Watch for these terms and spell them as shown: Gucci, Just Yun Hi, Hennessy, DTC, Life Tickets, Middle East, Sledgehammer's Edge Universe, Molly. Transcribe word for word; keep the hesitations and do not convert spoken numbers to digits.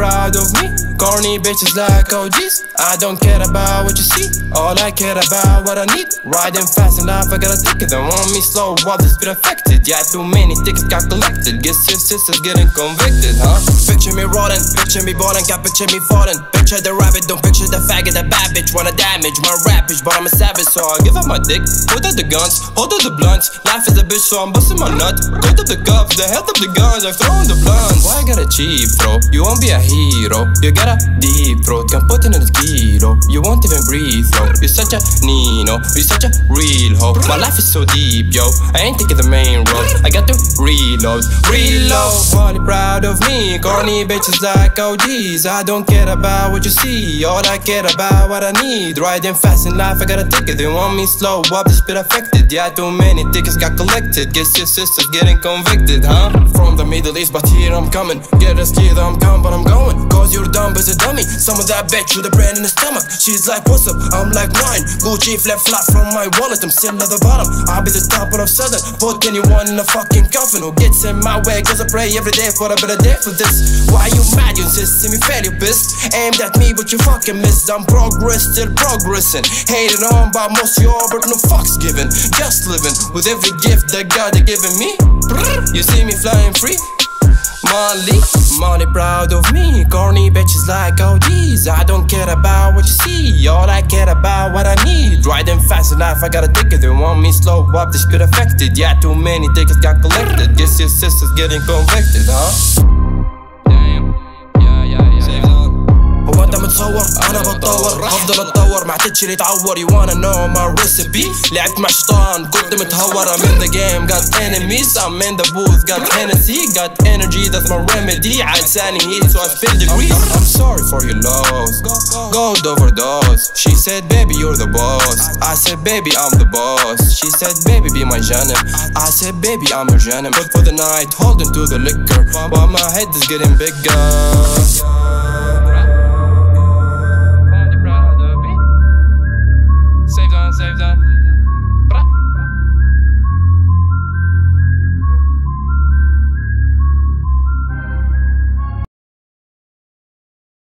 proud of me. Corny bitches like O Gs. I don't care about what you see. All I care about what I need. Riding fast in life, I got a ticket. Don't want me slow, all this been affected. Yeah, too many tickets got collected. Guess your sister's getting convicted, huh? Picture me rolling, picture me balling, can't picture me falling. Picture the rabbit, don't picture the faggot, the bad bitch. Wanna damage my rap bitch, but I'm a savage, so I give up my dick. Put out the guns, hold up the blunts. Life is a bitch, so I'm busting my nut. Cut up the cuffs, the head of the guns, I've thrown the blunts. Why I gotta cheat, bro? You won't be a hero. You got a deep throat, can't put in a kilo. You won't even breathe, bro. You're such a Nino, you're such a real hoe. My life is so deep, yo, I ain't taking the main road. I got to reload, reload. Molly proud of me, corny bitches like O Gs. I don't care about what you see, all I care about what I need. Riding fast in life, I got a ticket. They want me slow up, this bit affected. Yeah, too many tickets got collected. Guess your sister's getting convicted, huh? From the Middle East, but here I'm coming. Get a skill, I'm coming, but I'm going. Cause you're dumb as a dummy. Some of that bitch with a brain in the stomach. She's like, what's up? I'm like nine. Gucci flip flop from my wallet. I'm still at the bottom. I'll be the top of Southern. Put anyone in a fucking coffin who gets in my way. Cause I pray every day for a better day for this. Why you mad? You insist, see me fail, you pissed. Aimed at me, but you fucking missed. I'm progress, still progressing. Hated on by most of y'all, but no fucks given. Just living with every gift that God has given me. You see me flying free. Molly, Molly proud of me. Corny bitches like O Gs. I don't care about what you see, all I care about what I need. Riding fast in life, I got a ticket. They want me slow up, this could affect it. Yeah, too many tickets got collected. Guess your sister's getting convicted, huh? Damn, yeah, yeah, yeah. Save that. هو انت متصور انا بتطور هفضل اتطور ما عدتش ليه اتعور. You wanna know my recipe. لعبت مع شيطان كنت متهور. I'm in the game got enemies. I'm in the booth got Hennessy. Got energy that's my remedy. عالساني heat so I spill the grease. I'm sorry for your loss. Gold overdose. She said baby you're the boss. I said baby I'm the boss. She said baby be my جانب. I said baby I'm your جانب. But for the night holding to the liquor. But my head is getting bigger.